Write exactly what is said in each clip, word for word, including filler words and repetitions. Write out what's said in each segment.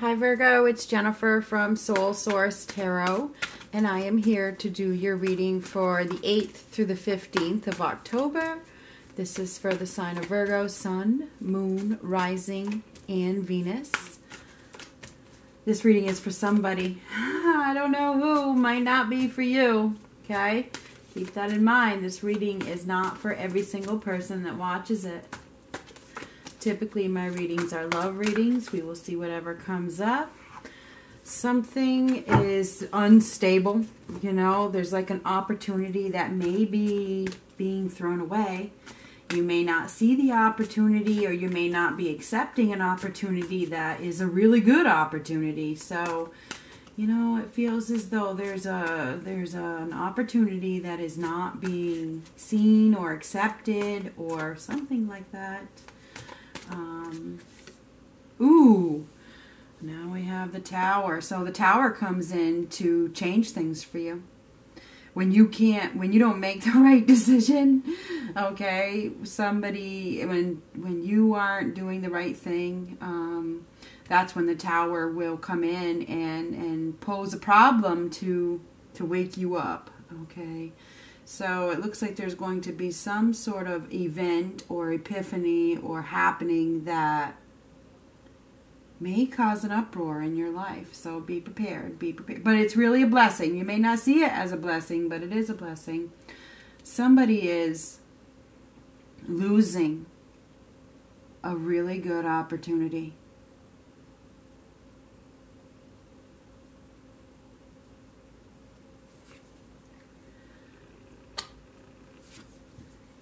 Hi Virgo, it's Jennifer from Soul Source Tarot, and I am here to do your reading for the eighth through the fifteenth of October. This is for the sign of Virgo, Sun, Moon, Rising, and Venus. This reading is for somebody. I don't know who, might not be for you, okay? Keep that in mind. This reading is not for every single person that watches it. Typically, my readings are love readings. We will see whatever comes up. Something is unstable. You know, there's like an opportunity that may be being thrown away. You may not see the opportunity, or you may not be accepting an opportunity that is a really good opportunity. So, you know, it feels as though there's a there's a, an opportunity that is not being seen or accepted or something like that. Um, ooh, now we have the Tower. So the Tower comes in to change things for you. When you can't, when you don't make the right decision, okay, somebody, when, when you aren't doing the right thing, um, that's when the Tower will come in and, and pose a problem to, to wake you up, okay. So it looks like there's going to be some sort of event or epiphany or happening that may cause an uproar in your life. So be prepared, be prepared. But it's really a blessing. You may not see it as a blessing, but it is a blessing. Somebody is losing a really good opportunity.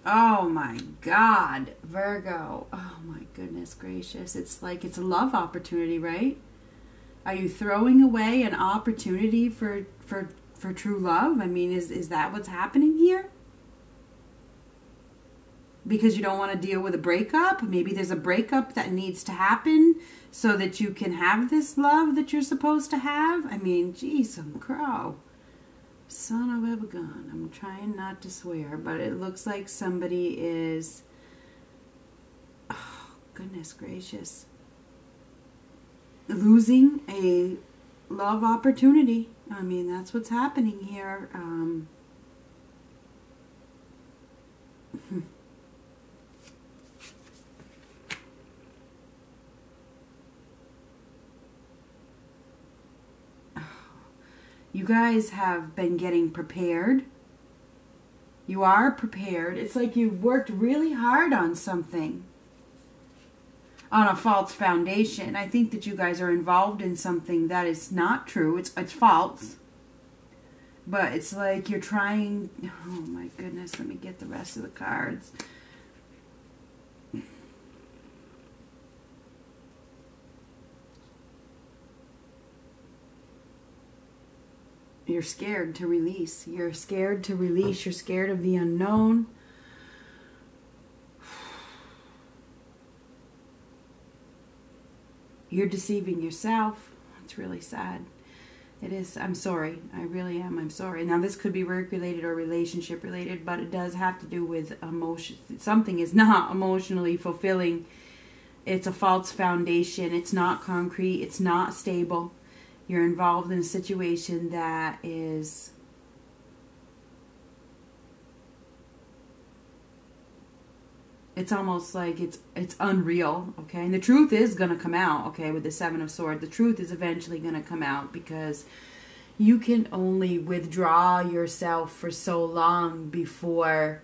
Oh my God, Virgo. Oh my goodness gracious. It's like it's a love opportunity, right? Are you throwing away an opportunity for for for true love? I mean, is is that what's happening here? Because you don't want to deal with a breakup? Maybe there's a breakup that needs to happen so that you can have this love that you're supposed to have? I mean, geez, I'm crow. Son of a gun. I'm trying not to swear, but it looks like somebody is, oh, goodness gracious, losing a love opportunity. I mean, that's what's happening here. Um, You guys have been getting prepared. You are prepared. It's like you've worked really hard on something, on a false foundation. I think that you guys are involved in something that is not true. It's, it's false. But it's like you're trying. Oh my goodness, let me get the rest of the cards. You're scared to release. You're scared to release. You're scared of the unknown. You're deceiving yourself. It's really sad. It is. I'm sorry. I really am. I'm sorry. Now, this could be work related or relationship related, but it does have to do with emotion. Something is not emotionally fulfilling. It's a false foundation. It's not concrete. It's not stable. You're involved in a situation that is it's almost like it's it's unreal, okay? And the truth is going to come out, okay, with the Seven of Swords. The truth is eventually going to come out because you can only withdraw yourself for so long before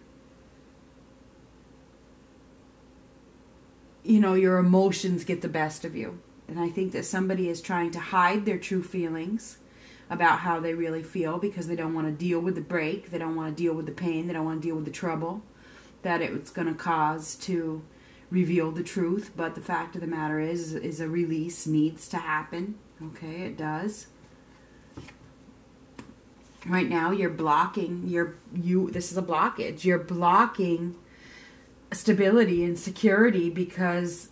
you know your emotions get the best of you. And I think that somebody is trying to hide their true feelings about how they really feel because they don't want to deal with the break. They don't want to deal with the pain. They don't want to deal with the trouble that it's going to cause to reveal the truth. But the fact of the matter is, is a release needs to happen. Okay, it does. Right now, you're blocking. You're, you, this is a blockage. You're blocking stability and security because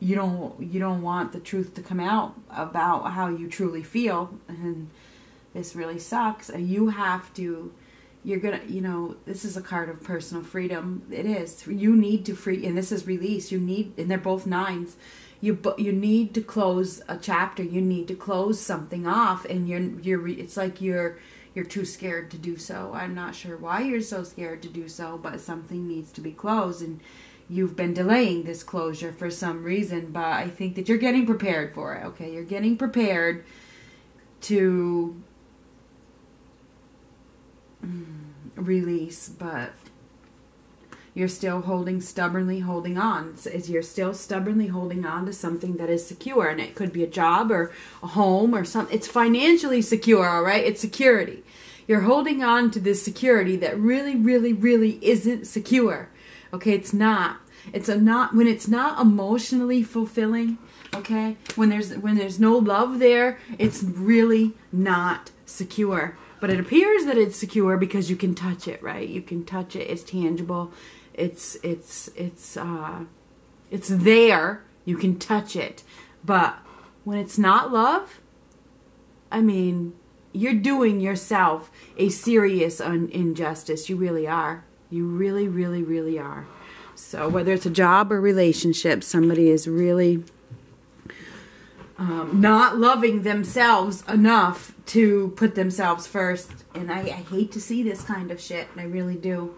You don't you don't want the truth to come out about how you truly feel, and this really sucks. And you have to, you're gonna, you know, this is a card of personal freedom. It is. You need to free, and this is release. You need, and they're both nines. you you need to close a chapter, you need to close something off, and you're you're it's like you're you're too scared to do so. I'm not sure why you're so scared to do so, but something needs to be closed, and you've been delaying this closure for some reason. But I think that you're getting prepared for it. Okay, you're getting prepared to release, but you're still holding stubbornly holding on. It's, you're still stubbornly holding on to something that is secure, and it could be a job or a home or something. It's financially secure, all right? It's security. You're holding on to this security that really, really, really isn't secure. Okay, it's not. It's a not when it's not emotionally fulfilling, okay? When there's when there's no love there, it's really not secure. But it appears that it's secure because you can touch it, right? You can touch it. It's tangible. It's it's it's uh, it's there. You can touch it. But when it's not love, I mean, you're doing yourself a serious injustice. You really are. You really, really, really are. So whether it's a job or relationship, somebody is really Um, not loving themselves enough to put themselves first. And I, I hate to see this kind of shit. I really do.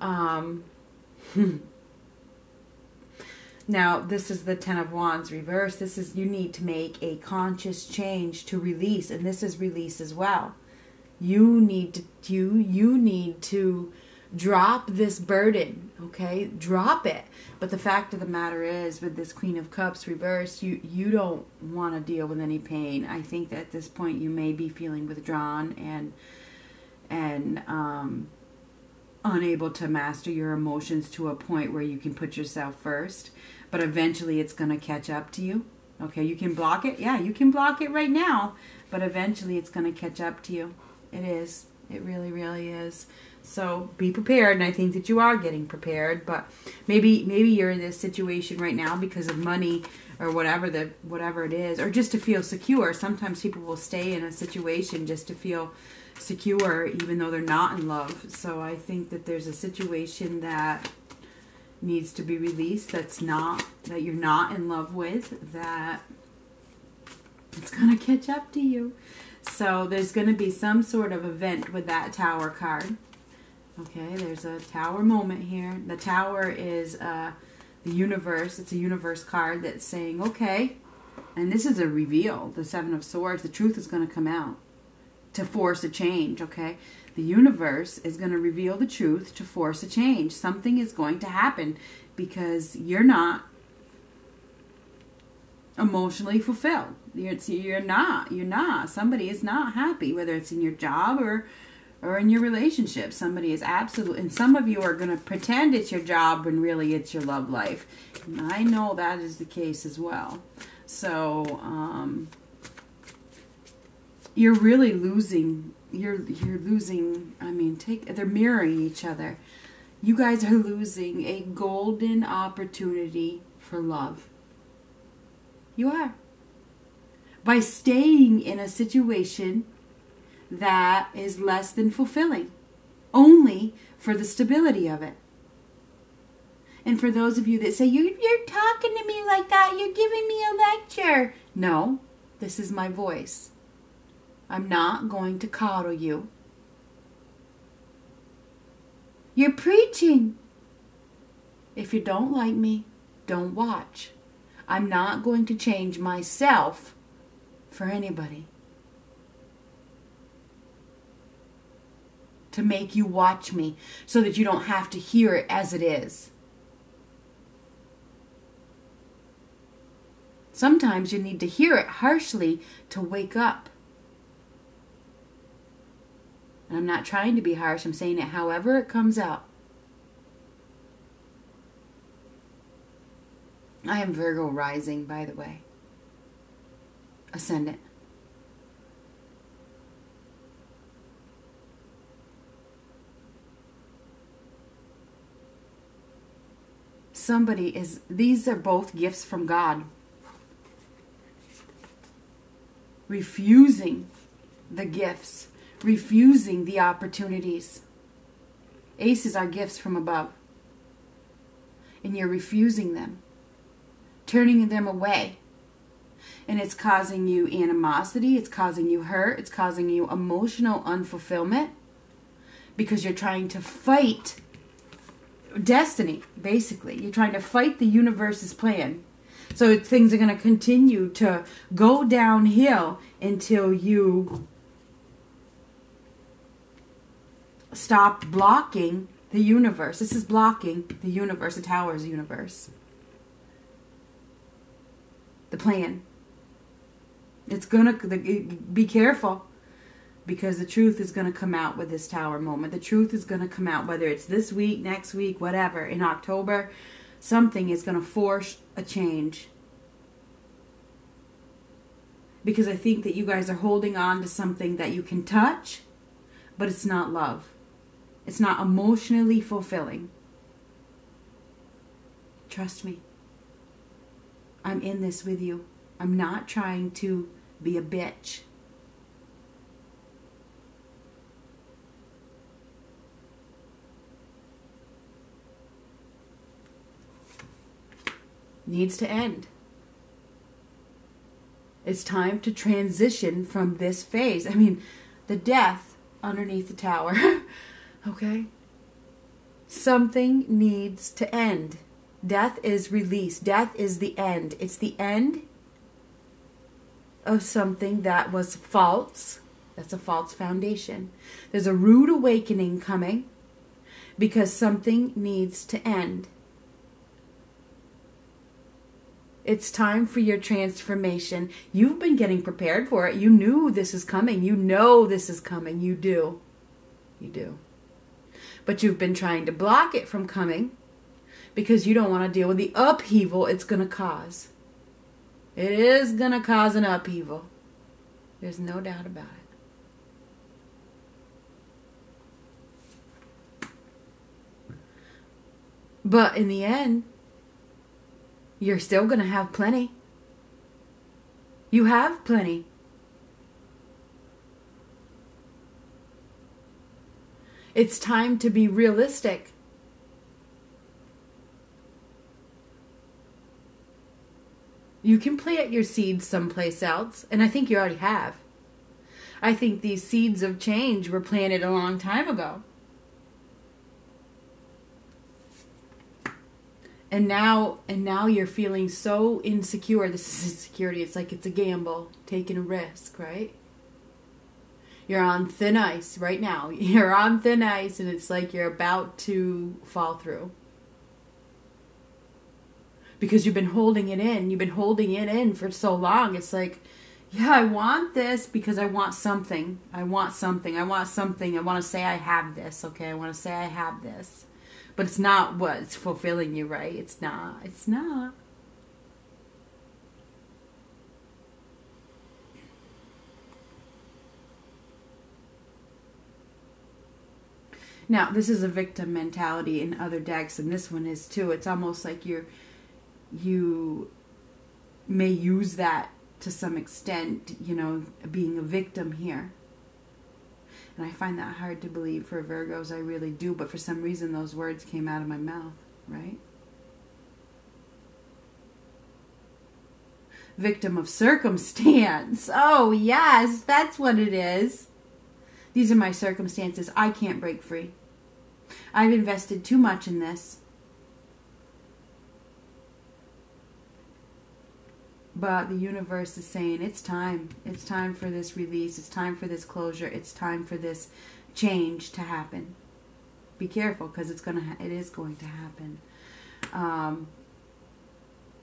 Um, hmm. Now, this is the Ten of Wands reverse. This is, you need to make a conscious change to release. And this is release as well. You need to, you, you need to drop this burden, okay? Drop it. But the fact of the matter is, with this Queen of Cups reversed, you, you don't want to deal with any pain. I think that at this point you may be feeling withdrawn and and um, unable to master your emotions to a point where you can put yourself first. But eventually it's going to catch up to you, okay? You can block it. Yeah, you can block it right now. But eventually it's going to catch up to you. It is. It really, really is. So be prepared, and I think that you are getting prepared. But maybe maybe you're in this situation right now because of money or whatever the whatever it is, or just to feel secure. Sometimes people will stay in a situation just to feel secure, even though they're not in love. So I think that there's a situation that needs to be released that's not that you're not in love with, that it's gonna catch up to you. So there's going to be some sort of event with that Tower card. Okay, there's a Tower moment here. The Tower is uh, the universe. It's a universe card that's saying, okay, and this is a reveal, the Seven of Swords. The truth is going to come out to force a change, okay? The universe is going to reveal the truth to force a change. Something is going to happen because you're not emotionally fulfilled. You're, you're not you're not somebody is not happy, whether it's in your job or or in your relationship. Somebody is absolutely, and some of you are going to pretend it's your job when really it's your love life, and I know that is the case as well. So um you're really losing, you're you're losing, I mean, take they're mirroring each other. You guys are losing a golden opportunity for love. You are. By staying in a situation that is less than fulfilling, only for the stability of it. And for those of you that say, you're, you're talking to me like that, you're giving me a lecture. No, this is my voice. I'm not going to coddle you. You're preaching. If you don't like me, don't watch. I'm not going to change myself for anybody to make you watch me so that you don't have to hear it as it is. Sometimes you need to hear it harshly to wake up. And I'm not trying to be harsh. I'm saying it however it comes out. I am Virgo rising, by the way. Ascendant. Somebody is, these are both gifts from God. Refusing the gifts, refusing the opportunities. Aces are gifts from above, and you're refusing them turning them away. And it's causing you animosity, it's causing you hurt, it's causing you emotional unfulfillment because you're trying to fight destiny, basically. You're trying to fight the universe's plan. So things are going to continue to go downhill until you stop blocking the universe. This is blocking the universe, the Tower's universe. The plan. It's going to, be careful, because the truth is going to come out with this Tower moment. The truth is going to come out, whether it's this week, next week, whatever, in October. Something is going to force a change. Because I think that you guys are holding on to something that you can touch, but it's not love. It's not emotionally fulfilling. Trust me. I'm in this with you. I'm not trying to be a bitch. Needs to end. It's time to transition from this phase. I mean, the death underneath the Tower. Okay? Something needs to end. Death is release. Death is the end. It's the end of something that was false. That's a false foundation. There's a rude awakening coming because something needs to end. It's time for your transformation. You've been getting prepared for it. You knew this is coming. You know this is coming. You do. You do. But you've been trying to block it from coming because you don't want to deal with the upheaval it's going to cause. It is going to cause an upheaval. There's no doubt about it. But in the end, you're still going to have plenty. You have plenty. It's time to be realistic. You can plant your seeds someplace else, and I think you already have. I think these seeds of change were planted a long time ago. And now, and now you're feeling so insecure. This is insecurity. It's like it's a gamble, taking a risk, right? You're on thin ice right now. You're on thin ice, and it's like you're about to fall through. Because you've been holding it in. You've been holding it in for so long. It's like, yeah, I want this because I want something. I want something. I want something. I want to say I have this, okay? I want to say I have this. But it's not what's fulfilling you, right? It's not. It's not. Now, this is a victim mentality in other decks, and this one is too. It's almost like you're, you may use that to some extent, you know, being a victim here. And I find that hard to believe for Virgos, I really do. But for some reason, those words came out of my mouth, right? Victim of circumstance. Oh, yes, that's what it is. These are my circumstances. I can't break free. I've invested too much in this. But the universe is saying, it's time. It's time for this release. It's time for this closure. It's time for this change to happen. Be careful, because it's gonna, it is going to happen. Um,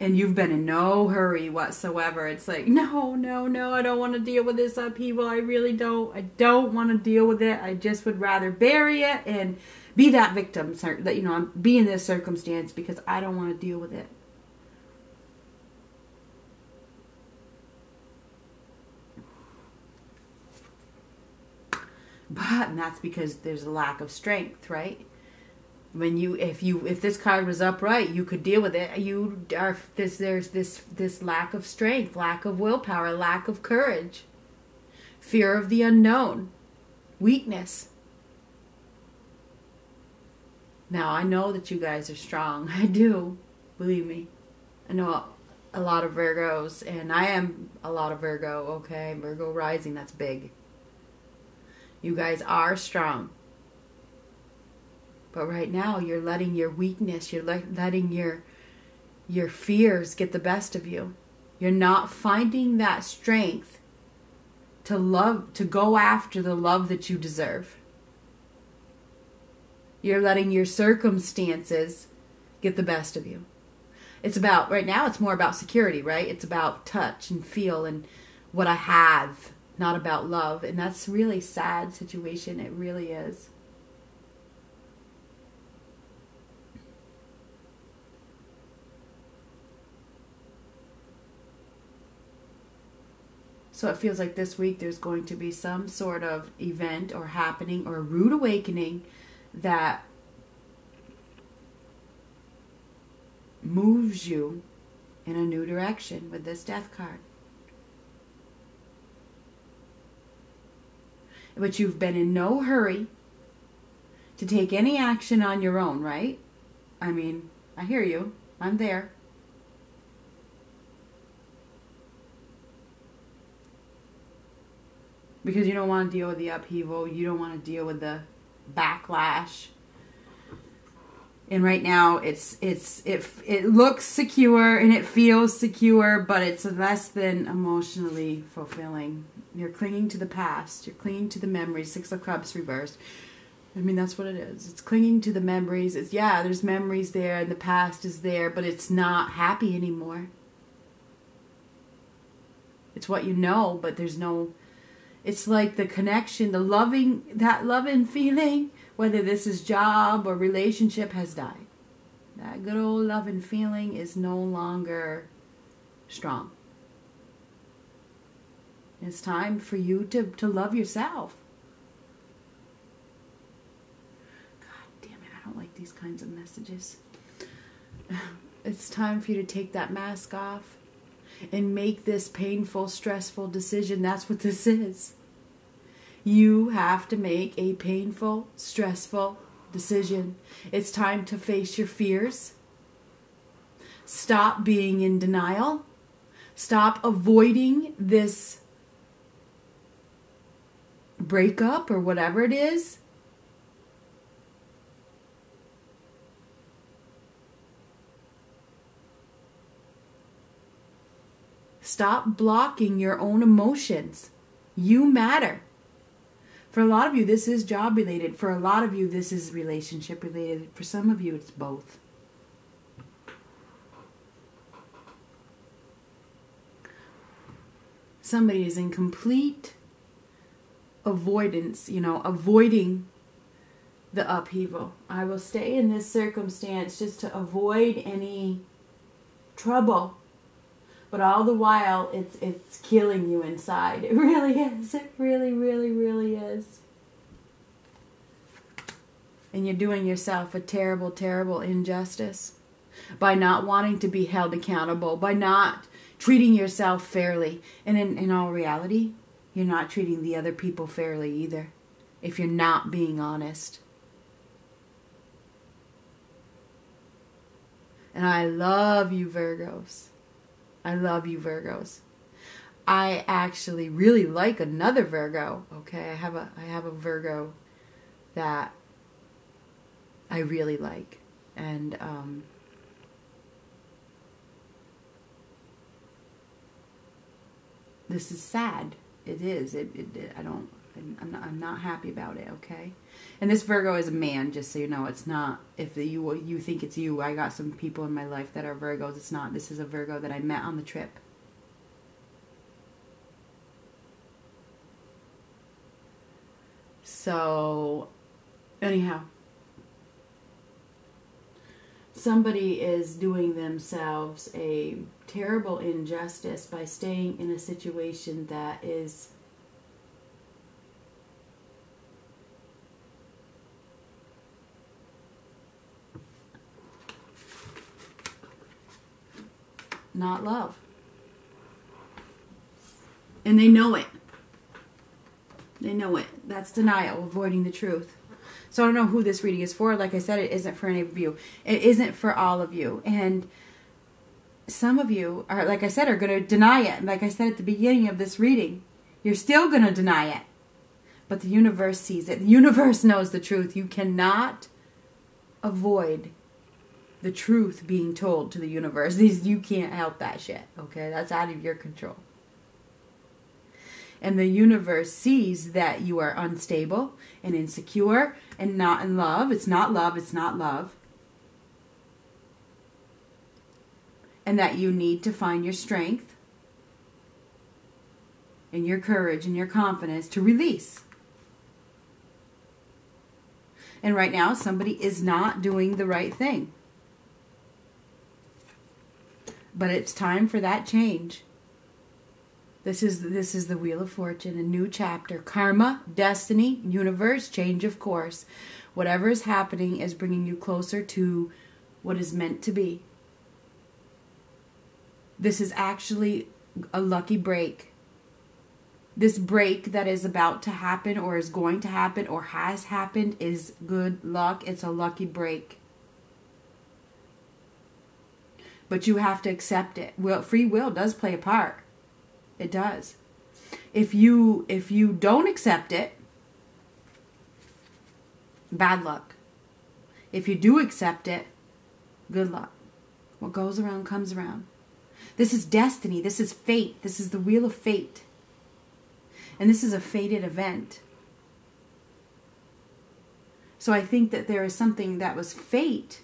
and you've been in no hurry whatsoever. It's like, no, no, no, I don't want to deal with this upheaval. I really don't. I don't want to deal with it. I just would rather bury it and be that victim, that, you know, be in this circumstance because I don't want to deal with it. But and that's because there's a lack of strength, right? When you, if you, if this card was upright, you could deal with it. You are this. There's this this lack of strength, lack of willpower, lack of courage, fear of the unknown, weakness. Now I know that you guys are strong. I do, believe me. I know a lot of Virgos, and I am a lot of Virgo, okay? Virgo rising, that's big. You guys are strong. But right now, you're letting your weakness, you're le- letting your, your fears get the best of you. You're not finding that strength to love, to go after the love that you deserve. You're letting your circumstances get the best of you. It's about, right now, it's more about security, right? It's about touch and feel and what I have, not about love. And that's really sad situation. It really is. So it feels like this week there's going to be some sort of event or happening or rude awakening that moves you in a new direction with this death card. But you've been in no hurry to take any action on your own, right? I mean, I hear you. I'm there. Because you don't want to deal with the upheaval. You don't want to deal with the backlash. And right now, it's it's it, it looks secure and it feels secure, but it's less than emotionally fulfilling. You're clinging to the past. You're clinging to the memories. Six of Cups reversed. I mean, that's what it is. It's clinging to the memories. It's, yeah, there's memories there and the past is there, but it's not happy anymore. It's what you know, but there's no... It's like the connection, the loving, that loving feeling, whether this is job or relationship, has died. That good old loving feeling is no longer strong. It's time for you to, to love yourself. God damn it, I don't like these kinds of messages. It's time for you to take that mask off and make this painful, stressful decision. That's what this is. You have to make a painful, stressful decision. It's time to face your fears. Stop being in denial. Stop avoiding this breakup or whatever it is. Stop blocking your own emotions. You matter. For a lot of you, this is job related. For a lot of you, this is relationship related. For some of you, it's both. Somebody is in complete avoidance, you know, avoiding the upheaval. I will stay in this circumstance just to avoid any trouble. But all the while, it's it's killing you inside. It really is. It really, really, really is. And you're doing yourself a terrible, terrible injustice by not wanting to be held accountable, by not treating yourself fairly. And in, in all reality, you're not treating the other people fairly either, if you're not being honest. And I love you, Virgos. I love you, Virgos. I actually really like another Virgo. Okay, I have a I have a Virgo that I really like, and um, this is sad. It is. It, it, it. I don't. I'm not. I'm not happy about it. Okay, and this Virgo is a man. Just so you know, it's not. If you you think it's you, I got some people in my life that are Virgos. It's not. This is a Virgo that I met on the trip. So, anyhow, somebody is doing themselves a terrible injustice by staying in a situation that is not love. And they know it. They know it. That's denial, avoiding the truth. So I don't know who this reading is for. Like I said, it isn't for any of you. It isn't for all of you. And some of you are, like I said, are going to deny it. And like I said at the beginning of this reading, you're still going to deny it. But the universe sees it. The universe knows the truth. You cannot avoid the truth being told to the universe. These, you can't help that shit, okay? That's out of your control. And the universe sees that you are unstable and insecure and not in love. It's not love. It's not love. And that you need to find your strength and your courage and your confidence to release. And right now, somebody is not doing the right thing. But it's time for that change. This is, this is the Wheel of Fortune, a new chapter. Karma, destiny, universe, change of course. Whatever is happening is bringing you closer to what is meant to be. This is actually a lucky break. This break that is about to happen or is going to happen or has happened is good luck. It's a lucky break. But you have to accept it. Well, free will does play a part. It does. If you, if you don't accept it, bad luck. If you do accept it, good luck. What goes around comes around. This is destiny. This is fate. This is the wheel of fate. And this is a fated event. So I think that there is something that was fate,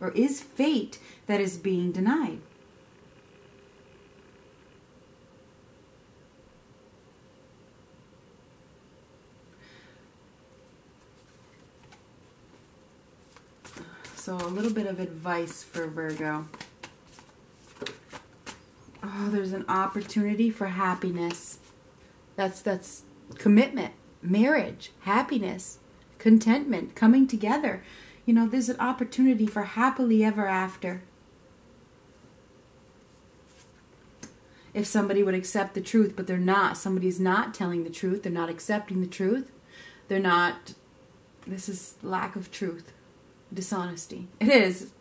or is fate, that is being denied. So a little bit of advice for Virgo. Oh, there's an opportunity for happiness. That's, that's commitment, marriage, happiness, contentment, coming together. You know, there's an opportunity for happily ever after. If somebody would accept the truth, but they're not. Somebody's not telling the truth. They're not accepting the truth. They're not. This is lack of truth. Dishonesty. It is.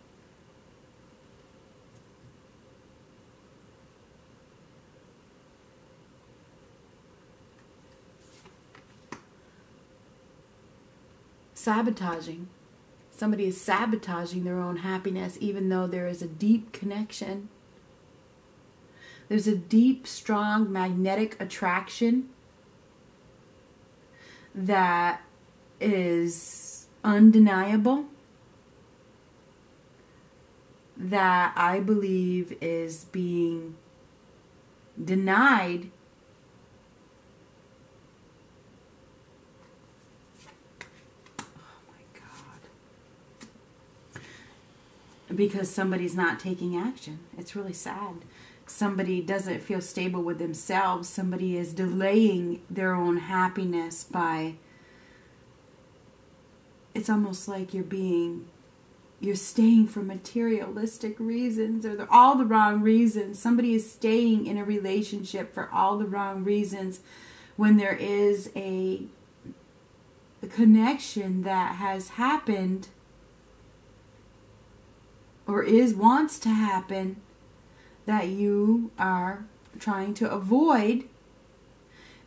Sabotaging. Somebody is sabotaging their own happiness, even though there is a deep connection. There's a deep, strong, magnetic attraction that is undeniable, that I believe is being denied because somebody's not taking action. It's really sad. Somebody doesn't feel stable with themselves. Somebody is delaying their own happiness by... It's almost like you're being... You're staying for materialistic reasons or the, all the wrong reasons. Somebody is staying in a relationship for all the wrong reasons when there is a, a connection that has happened or is, wants to happen, that you are trying to avoid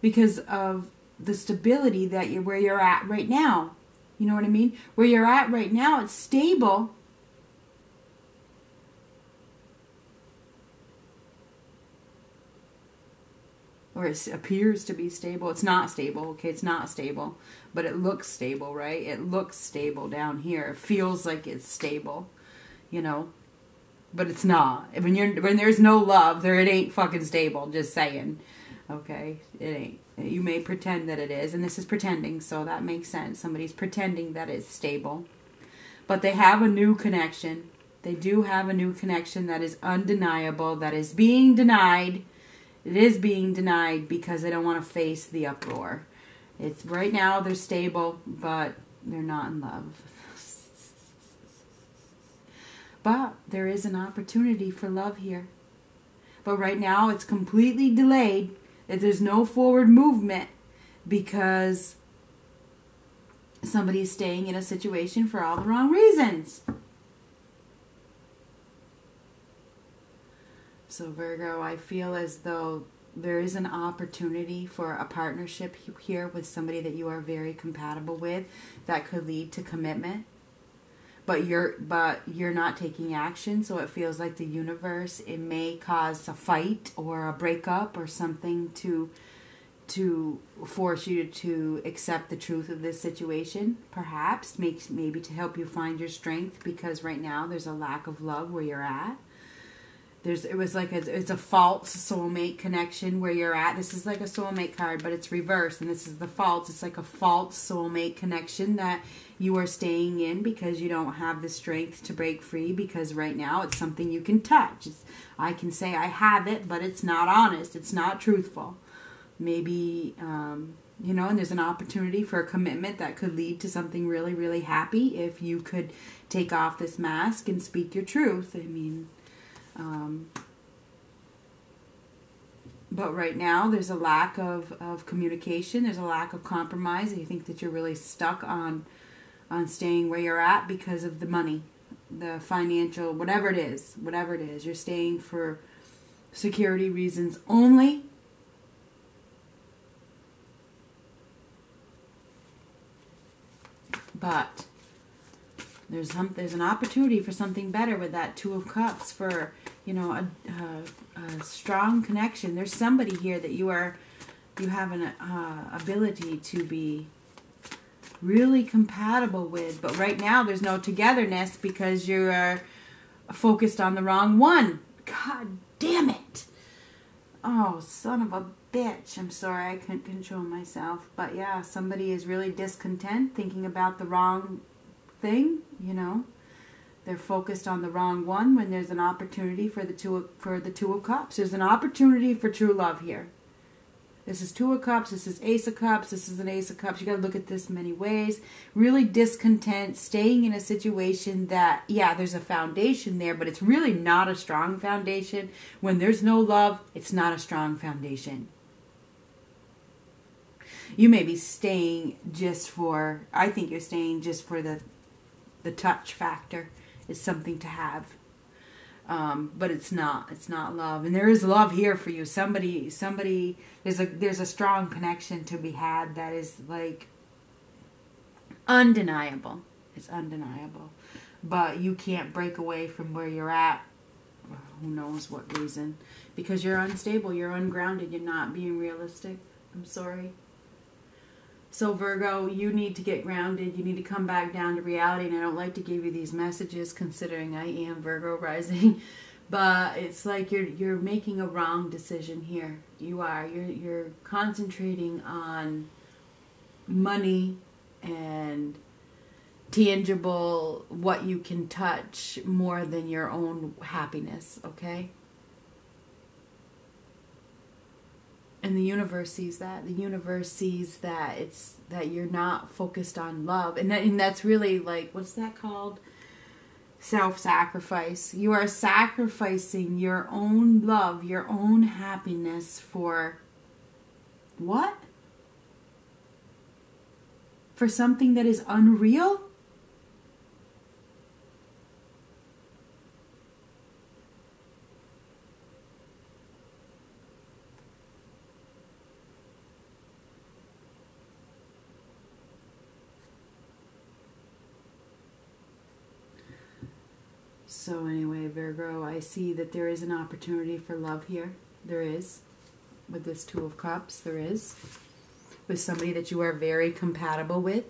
because of the stability that you're, where you're at right now. You know what I mean? Where you're at right now, it's stable. Or it appears to be stable. It's not stable, okay? It's not stable. But it looks stable, right? It looks stable down here. It feels like it's stable. You know, but it's not. When you're, when there's no love, there it ain't fucking stable. Just saying, okay, it ain't. You may pretend that it is, and this is pretending, so that makes sense. Somebody's pretending that it's stable, but they have a new connection. They do have a new connection that is undeniable. That is being denied. It is being denied because they don't want to face the uproar. It's right now they're stable, but they're not in love. But there is an opportunity for love here. But right now it's completely delayed. There's no forward movement because somebody is staying in a situation for all the wrong reasons. So Virgo, I feel as though there is an opportunity for a partnership here with somebody that you are very compatible with that could lead to commitment. But you're but you're not taking action, so it feels like the universe, it may cause a fight or a breakup or something to to force you to accept the truth of this situation, perhaps, makes maybe to help you find your strength, because right now there's a lack of love where you're at. There's, it was like a, it's a false soulmate connection where you're at. This is like a soulmate card, but it's reversed, and this is the false. It's like a false soulmate connection that you are staying in because you don't have the strength to break free, because right now it's something you can touch. It's, I can say I have it, but it's not honest. It's not truthful. Maybe, um, you know, and there's an opportunity for a commitment that could lead to something really, really happy if you could take off this mask and speak your truth. I mean... Um, but right now there's a lack of, of communication, there's a lack of compromise, and you think that you're really stuck on on staying where you're at because of the money, the financial, whatever it is, whatever it is. You're staying for security reasons only. But there's some, there's an opportunity for something better with that Two of Cups, for, you know, a, a, a strong connection. There's somebody here that you are, you have an uh, ability to be really compatible with. But right now there's no togetherness because you are focused on the wrong one. God damn it. Oh, son of a bitch. I'm sorry, I couldn't control myself. But yeah, somebody is really discontent, thinking about the wrong thing, you know, they're focused on the wrong one when there's an opportunity for the two of, for the Two of Cups. There's an opportunity for true love here. This is Two of Cups. This is Ace of Cups. This is an Ace of Cups. You got to look at this many ways. Really discontent, staying in a situation that, yeah, there's a foundation there, but it's really not a strong foundation. When there's no love, it's not a strong foundation. You may be staying just for, I think you're staying just for the The touch factor, is something to have, um, but it's not. It's not love, and there is love here for you. Somebody, somebody. There's a there's a strong connection to be had that is like undeniable. It's undeniable, but you can't break away from where you're at. Well, who knows what reason? Because you're unstable. You're ungrounded. You're not being realistic. I'm sorry. So Virgo, you need to get grounded. You need to come back down to reality. And I don't like to give you these messages considering I am Virgo rising. But it's like you're you're making a wrong decision here. You are. You're, you're concentrating on money and tangible, what you can touch, more than your own happiness, okay? And the universe sees that. The universe sees that it's that you're not focused on love. And, that, and that's really like, what's that called? Self-sacrifice. You are sacrificing your own love, your own happiness for what? For something that is unreal? So anyway, Virgo, I see that there is an opportunity for love here. There is. With this Two of Cups, there is. With somebody that you are very compatible with.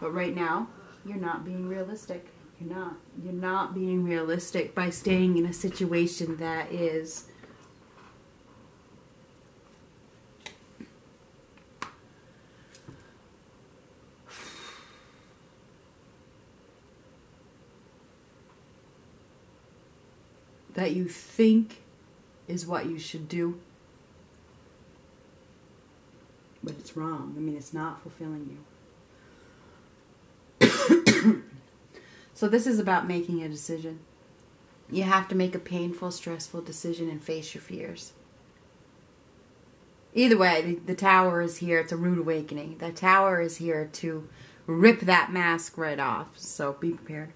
But right now, you're not being realistic. You're not. You're not being realistic by staying in a situation that is that you think is what you should do, but it's wrong. I mean, it's not fulfilling you. So this is about making a decision. You have to make a painful, stressful decision and face your fears. Either way, the, the tower is here. It's a rude awakening. The tower is here to rip that mask right off. So be prepared.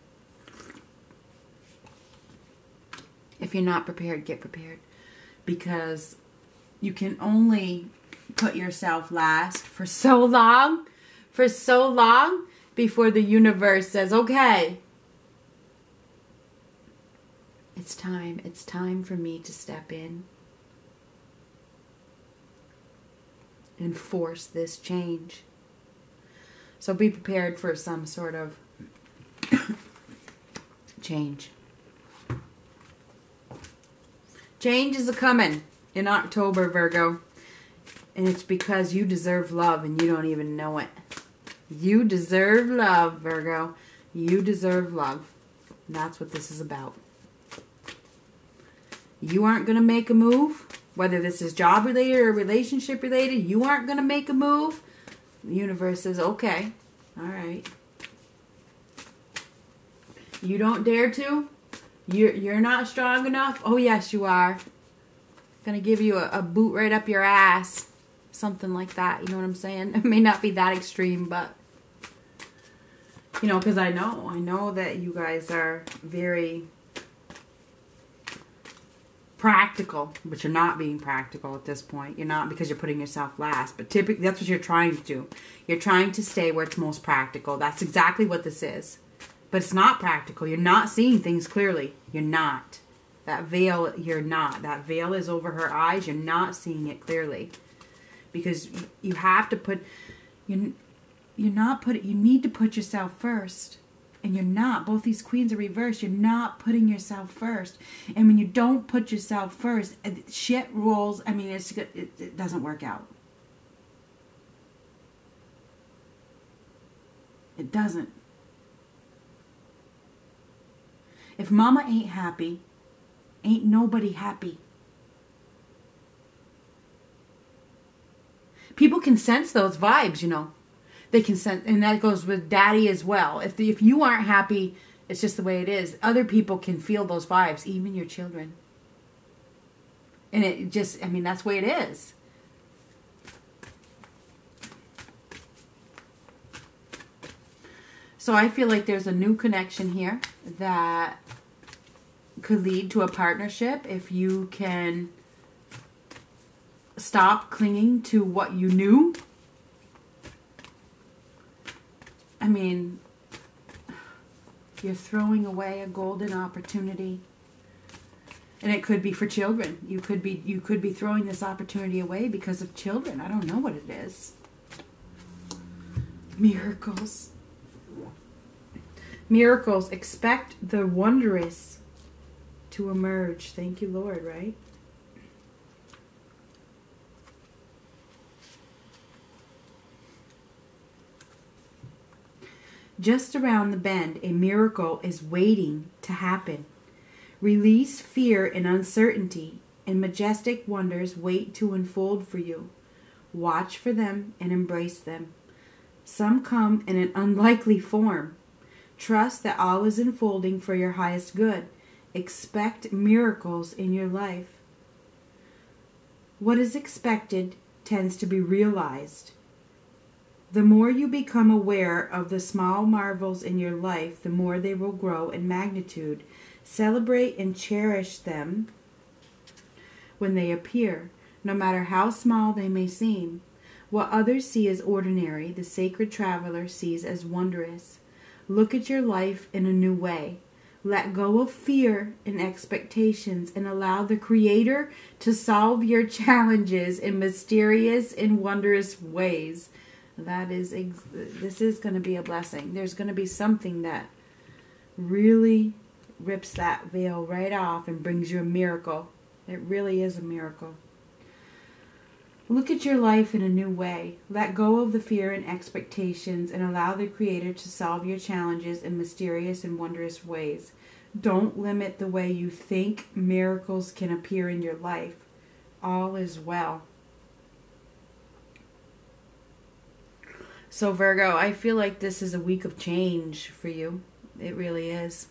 If you're not prepared, get prepared. because you can only put yourself last for so long, for so long before the universe says, okay, it's time, it's time for me to step in and force this change. So be prepared for some sort of change. Change is a-coming in October, Virgo. And it's because you deserve love and you don't even know it. You deserve love, Virgo. You deserve love. And that's what this is about. You aren't going to make a move. Whether this is job-related or relationship-related, you aren't going to make a move. The universe says, okay, all right. You don't dare to? You're, you're not strong enough? Oh, yes, you are. Going to give you a, a boot right up your ass. Something like that, you know what I'm saying? It may not be that extreme, but, you know, because I know. I know that you guys are very practical, but you're not being practical at this point. You're not, because you're putting yourself last. But typically, that's what you're trying to do. You're trying to stay where it's most practical. That's exactly what this is. But it's not practical. You're not seeing things clearly. You're not. That veil, you're not. That veil is over her eyes. You're not seeing it clearly. Because you have to put, you, you're not putting, you need to put yourself first. And you're not. Both these queens are reversed. You're not putting yourself first. And when you don't put yourself first, shit rolls. I mean, it's it, it doesn't work out. It doesn't. If mama ain't happy, ain't nobody happy. People can sense those vibes, you know. They can sense, and that goes with daddy as well. If the, if you aren't happy, it's just the way it is. Other people can feel those vibes, even your children. And it just, I mean, that's the way it is. So I feel like there's a new connection here that could lead to a partnership if you can stop clinging to what you knew. I mean, you're throwing away a golden opportunity. And it could be for children. You could be you could be throwing this opportunity away because of children. I don't know what it is. Miracles. Miracles. Expect the wondrous to emerge. Thank you, Lord, right? Just around the bend, a miracle is waiting to happen. Release fear and uncertainty, and majestic wonders wait to unfold for you. Watch for them and embrace them. Some come in an unlikely form. Trust that all is unfolding for your highest good. Expect miracles in your life. What is expected tends to be realized. The more you become aware of the small marvels in your life, the more they will grow in magnitude. Celebrate and cherish them when they appear, no matter how small they may seem. What others see as ordinary, the sacred traveler sees as wondrous. Look at your life in a new way. Let go of fear and expectations and allow the Creator to solve your challenges in mysterious and wondrous ways. That is, this is going to be a blessing. There's going to be something that really rips that veil right off and brings you a miracle. It really is a miracle. Look at your life in a new way. Let go of the fear and expectations and allow the Creator to solve your challenges in mysterious and wondrous ways. Don't limit the way you think miracles can appear in your life. All is well. So Virgo, I feel like this is a week of change for you. It really is.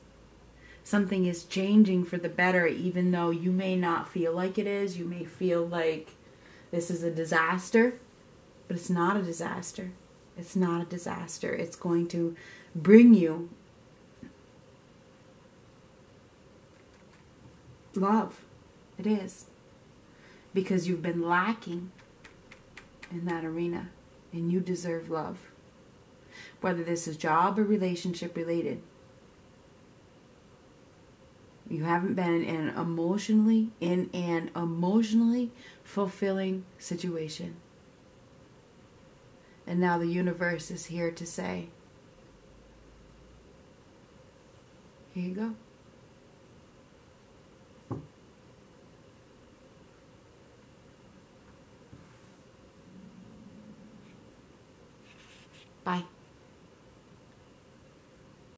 Something is changing for the better, even though you may not feel like it is. You may feel like this is a disaster, but it's not a disaster. It's not a disaster. It's going to bring you love. It is. because you've been lacking in that arena, and you deserve love. Whether this is job or relationship related, you haven't been in an emotionally in an emotionally fulfilling situation. And now the universe is here to say, here you go. Bye.